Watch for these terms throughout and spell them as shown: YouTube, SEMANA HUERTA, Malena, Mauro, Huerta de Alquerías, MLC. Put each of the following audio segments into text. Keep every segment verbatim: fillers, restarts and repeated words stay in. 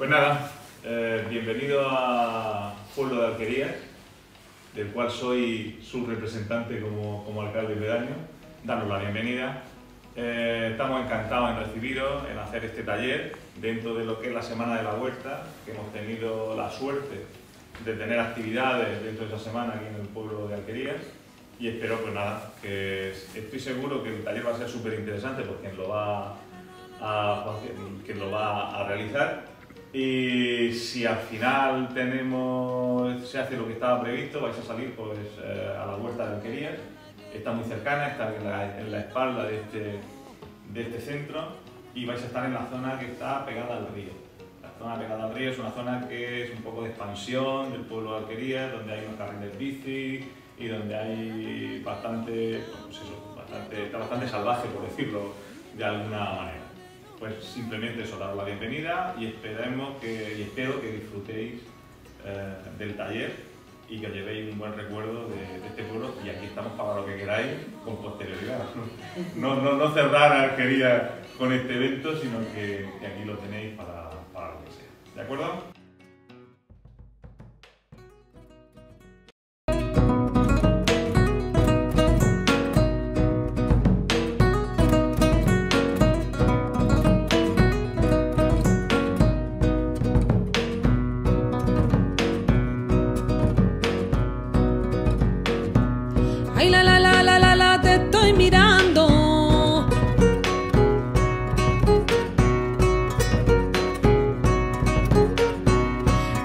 Pues nada, eh, bienvenido a Pueblo de Alquerías, del cual soy su representante como, como alcalde pedaño. Danos la bienvenida. Eh, estamos encantados en recibiros, en hacer este taller dentro de lo que es la Semana de la Huerta, que hemos tenido la suerte de tener actividades dentro de esa semana aquí en el Pueblo de Alquerías. Y espero, pues nada, que estoy seguro que el taller va a ser súper interesante por quien lo va a, quien lo va a realizar. Y si al final tenemos, se hace lo que estaba previsto, vais a salir pues, eh, a la Huerta de Alquerías. Está muy cercana, está en la, en la espalda de este, de este centro, y vais a estar en la zona que está pegada al río. La zona pegada al río es una zona que es un poco de expansión del Pueblo de Alquerías, donde hay unos carriles bici y donde hay bastante, pues eso, bastante, está bastante salvaje, por decirlo de alguna manera. Pues simplemente eso, daros la bienvenida y, esperemos que, y espero que disfrutéis eh, del taller y que os llevéis un buen recuerdo de, de este pueblo, y aquí estamos para lo que queráis con posterioridad. No, no, no cerrar a Alquerías con este evento, sino que, que aquí lo tenéis para, para lo que sea. ¿De acuerdo? Ay, la, la, la, la, la, la, te estoy mirando.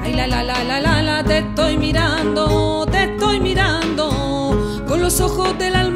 Ay, la, la, la, la, la, la, te estoy mirando, te estoy mirando con los ojos del alma.